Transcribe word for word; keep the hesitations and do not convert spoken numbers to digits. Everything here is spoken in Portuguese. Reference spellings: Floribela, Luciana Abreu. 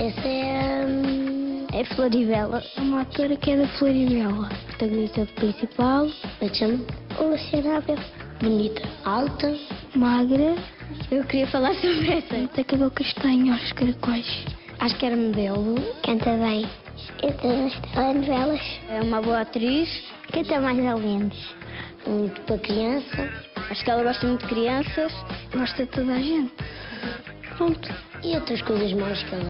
Essa é hum, é Floribela. É uma atora que é da Floribela. Protagonista principal, eu chamo Luciana. Bonita, alta, magra. Eu queria falar sobre essa. Tem cabelo castanho aos caracóis. Acho que era modelo. Canta bem. Entra nas telenovelas. É uma boa atriz. Canta mais ou menos. Muito para criança. Acho que ela gosta muito de crianças. Gosta de toda a gente. Pronto. E outras coisas mais que ela...